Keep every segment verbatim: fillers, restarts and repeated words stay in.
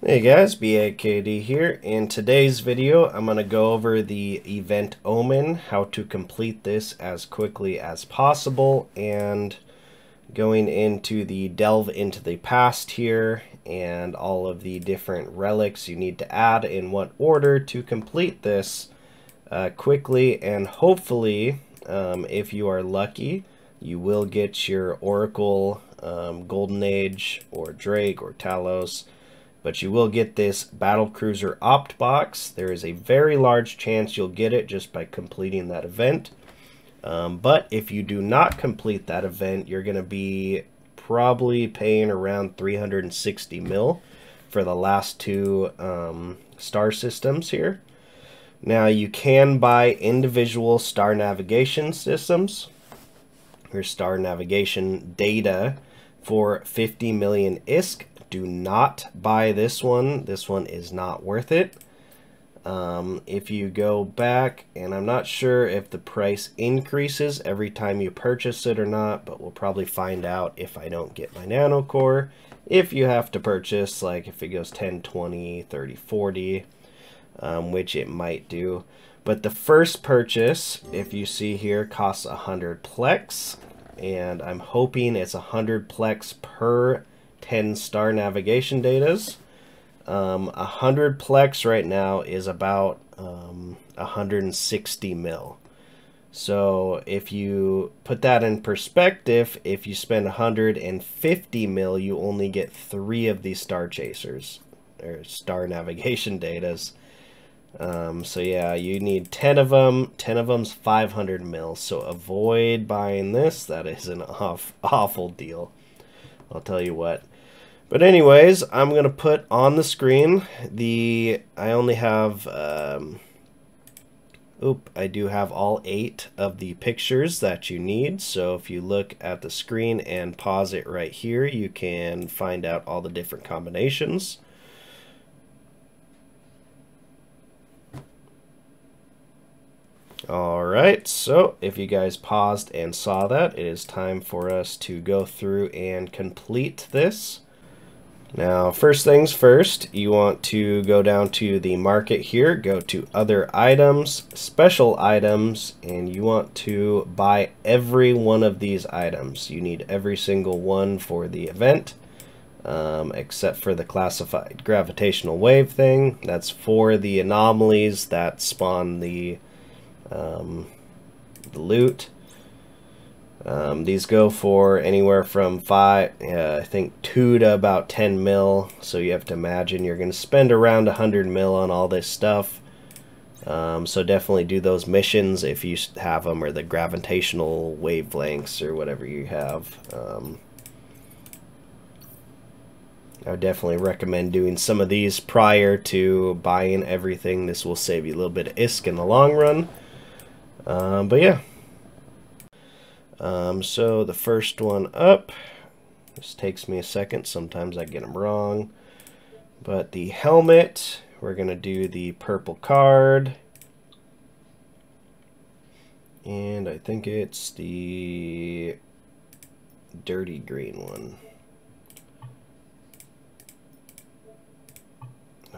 Hey guys, B A K D here. In today's video, I'm going to go over the event Omen, how to complete this as quickly as possible, and going into the delve into the past here, and all of the different relics you need to add in what order to complete this uh, quickly, and hopefully, um, if you are lucky, you will get your Oracle, um, Golden Age, or Drake, or Talos. But you will get this Battlecruiser opt box. There is a very large chance you'll get it just by completing that event. Um, but if you do not complete that event, you're going to be probably paying around three hundred sixty mil for the last two um, star systems here. Now you can buy individual star navigation systems or star navigation data for fifty million I S K. Do not buy this one. This one is not worth it. Um, if you go back, and I'm not sure if the price increases every time you purchase it or not, but we'll probably find out if I don't get my NanoCore. If you have to purchase, like if it goes ten, twenty, thirty, forty, um, which it might do. But the first purchase, if you see here, costs one hundred Plex. And I'm hoping it's one hundred Plex per ten star navigation datas. Um, one hundred Plex right now is about um, one hundred sixty mil. So if you put that in perspective, if you spend one hundred fifty mil, you only get three of these star chasers or star navigation datas. Um, so yeah, you need ten of them. ten of them's five hundred mil. So avoid buying this. That is an off, awful deal, I'll tell you what. But anyways, I'm going to put on the screen the, I only have, um, oop, I do have all eight of the pictures that you need. So if you look at the screen and pause it right here, you can find out all the different combinations. All right, so if you guys paused and saw that, it is time for us to go through and complete this. Now, first things first, you want to go down to the market here, go to other items, special items, and you want to buy every one of these items. You need every single one for the event, um, except for the classified gravitational wave thing. That's for the anomalies that spawn the Um, the loot. Um, these go for anywhere from five, uh, I think two to about ten mil. So you have to imagine you're going to spend around a hundred mil on all this stuff. Um, so definitely do those missions if you have them, or the gravitational wavelengths or whatever you have. Um, I would definitely recommend doing some of these prior to buying everything. This will save you a little bit of I S K in the long run. Um, but yeah, um, so the first one up, this takes me a second, sometimes I get them wrong, but the helmet, we're going to do the purple card, and I think it's the dirty green one.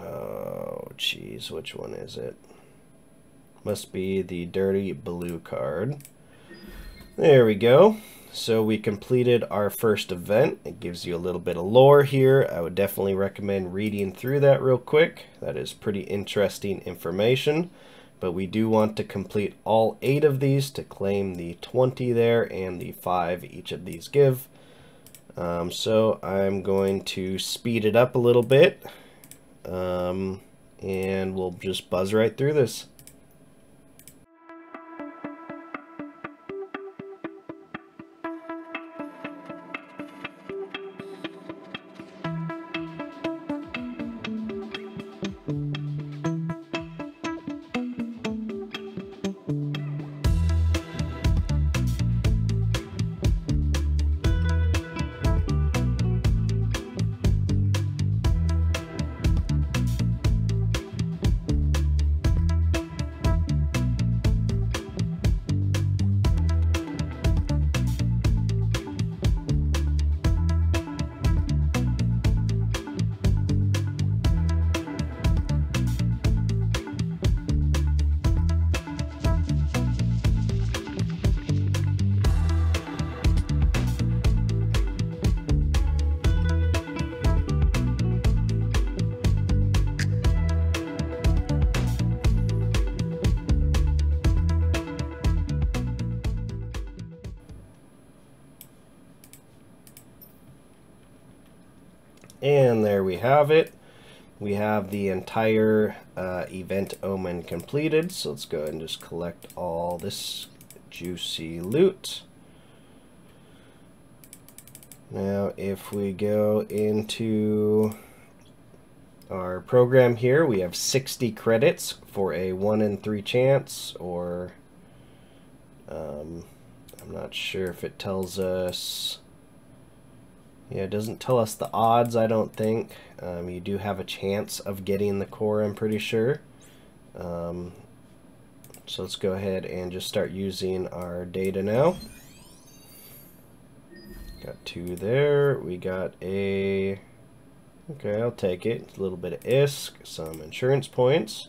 Oh, geez, which one is it? Must be the dirty blue card. There we go. So we completed our first event. It gives you a little bit of lore here. I would definitely recommend reading through that real quick. That is pretty interesting information. But we do want to complete all eight of these to claim the twenty there, and the five each of these give. Um, so I'm going to speed it up a little bit. Um, and we'll just buzz right through this. And there we have it. We have the entire uh, event omen completed. So let's go ahead and just collect all this juicy loot. Now, if we go into our program here, we have sixty credits for a one in three chance, or um, I'm not sure if it tells us. Yeah, it doesn't tell us the odds, I don't think. Um, you do have a chance of getting the core, I'm pretty sure. Um, so let's go ahead and just start using our data now. Got two there. We got a... Okay, I'll take it. It's a little bit of I S K, some insurance points.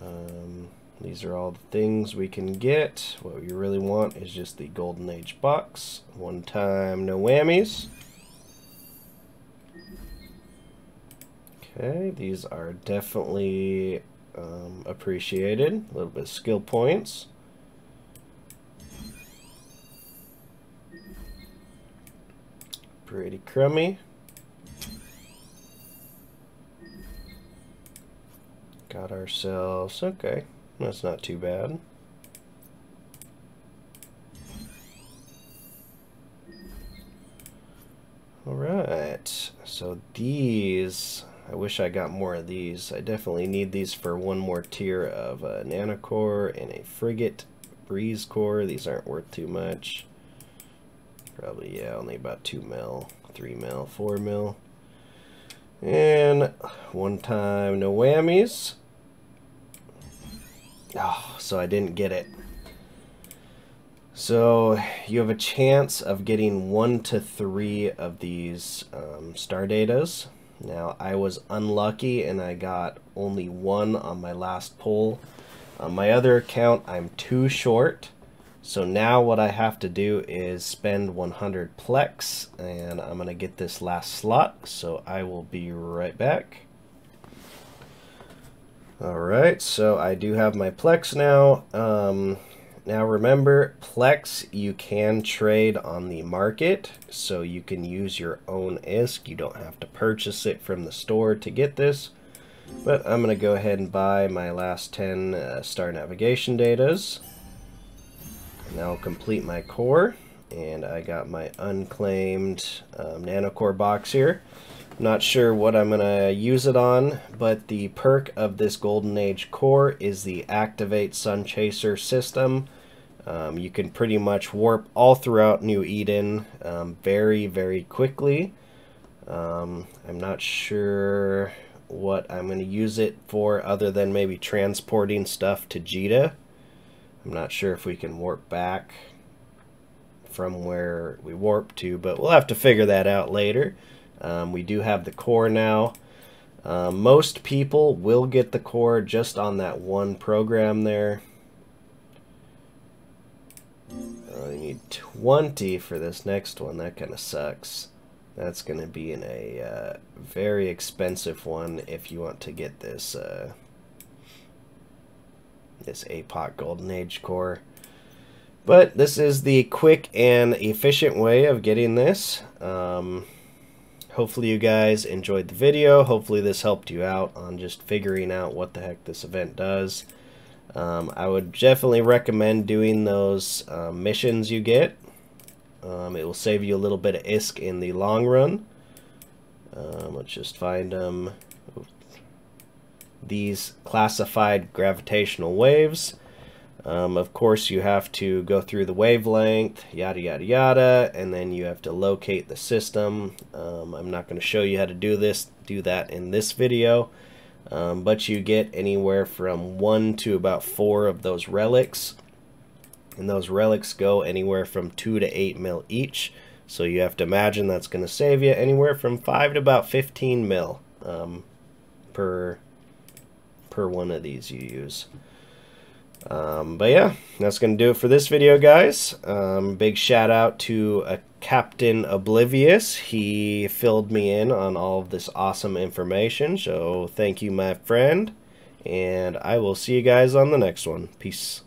Um, these are all the things we can get. What we really want is just the Golden Age box. One time, no whammies. Okay, these are definitely um, appreciated. A little bit of skill points. Pretty crummy. Got ourselves, okay, that's not too bad. All right, so these, I wish I got more of these. I definitely need these for one more tier of a NanoCore and a frigate breeze core. These aren't worth too much. Probably, yeah, only about two mil, three mil, four mil. And one time, no whammies. Oh, so I didn't get it. So you have a chance of getting one to three of these um, star datas. Now I was unlucky and I got only one on my last pull. On my other account, I'm too short. So now what I have to do is spend one hundred Plex, and I'm going to get this last slot. So I will be right back. All right, so I do have my Plex now. Um, now remember, Plex you can trade on the market, so you can use your own I S K. You don't have to purchase it from the store to get this. But I'm going to go ahead and buy my last ten uh, star navigation datas. Now I'll complete my core, and I got my unclaimed um, NanoCore box here. I'm not sure what I'm going to use it on, but the perk of this Golden Age core is the activate Sun chaser system. Um, you can pretty much warp all throughout New Eden um, very, very quickly. Um, I'm not sure what I'm going to use it for other than maybe transporting stuff to Jita. I'm not sure if we can warp back from where we warped to, but we'll have to figure that out later. Um, we do have the core now. Uh, most people will get the core just on that one program there. I uh, need twenty for this next one. That kind of sucks. That's going to be in a uh, very expensive one if you want to get this... Uh, this A P O C Golden Age core. But this is the quick and efficient way of getting this. Um, hopefully you guys enjoyed the video. Hopefully this helped you out on just figuring out what the heck this event does. Um, I would definitely recommend doing those uh, missions you get. Um, it will save you a little bit of I S K in the long run. Um, let's just find them. Um, these classified gravitational waves. Um, of course, you have to go through the wavelength, yada, yada, yada, and then you have to locate the system. Um, I'm not going to show you how to do this, do that in this video, um, but you get anywhere from one to about four of those relics, and those relics go anywhere from two to eight mil each. So you have to imagine that's going to save you anywhere from five to about fifteen mil um, per per one of these you use. Um, but yeah, that's going to do it for this video, guys. Um, big shout out to uh, Captain Oblivious. He filled me in on all of this awesome information. So thank you, my friend. And I will see you guys on the next one. Peace.